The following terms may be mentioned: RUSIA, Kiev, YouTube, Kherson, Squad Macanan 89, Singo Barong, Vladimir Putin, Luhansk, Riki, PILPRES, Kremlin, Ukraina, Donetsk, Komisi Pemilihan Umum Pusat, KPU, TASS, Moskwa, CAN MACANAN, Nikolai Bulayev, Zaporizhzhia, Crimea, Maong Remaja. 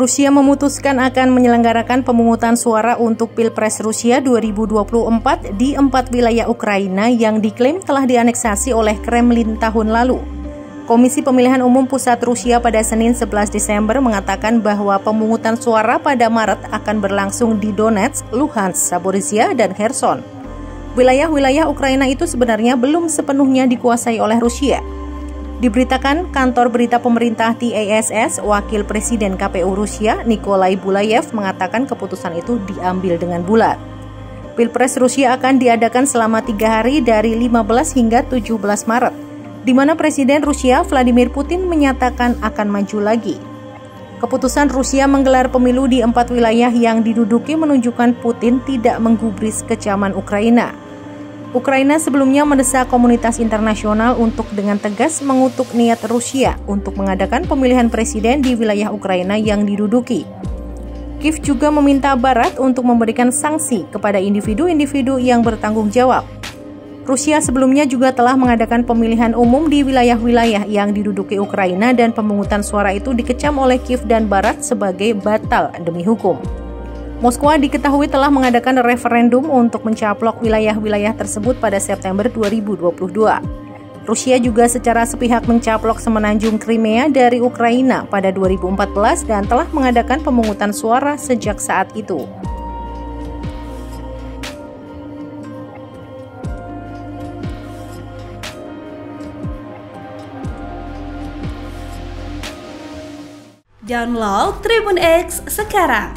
Rusia memutuskan akan menyelenggarakan pemungutan suara untuk Pilpres Rusia 2024 di 4 wilayah Ukraina yang diklaim telah dianeksasi oleh Kremlin tahun lalu. Komisi Pemilihan Umum Pusat Rusia pada Senin 11 Desember mengatakan bahwa pemungutan suara pada Maret akan berlangsung di Donetsk, Luhansk, Zaporizhzhia, dan Kherson. Wilayah-wilayah Ukraina itu sebenarnya belum sepenuhnya dikuasai oleh Rusia. Diberitakan, kantor berita pemerintah TASS, Wakil Presiden KPU Rusia, Nikolai Bulayev, mengatakan keputusan itu diambil dengan bulat. Pilpres Rusia akan diadakan selama 3 hari dari 15 hingga 17 Maret, di mana Presiden Rusia Vladimir Putin menyatakan akan maju lagi. Keputusan Rusia menggelar pemilu di 4 wilayah yang diduduki menunjukkan Putin tidak menggubris kecaman Ukraina. Ukraina sebelumnya mendesak komunitas internasional untuk dengan tegas mengutuk niat Rusia untuk mengadakan pemilihan presiden di wilayah Ukraina yang diduduki. Kiev juga meminta Barat untuk memberikan sanksi kepada individu-individu yang bertanggung jawab. Rusia sebelumnya juga telah mengadakan pemilihan umum di wilayah-wilayah yang diduduki Ukraina dan pemungutan suara itu dikecam oleh Kiev dan Barat sebagai batal demi hukum. Moskwa diketahui telah mengadakan referendum untuk mencaplok wilayah-wilayah tersebut pada September 2022. Rusia juga secara sepihak mencaplok semenanjung Crimea dari Ukraina pada 2014 dan telah mengadakan pemungutan suara sejak saat itu. Download Tribun X sekarang.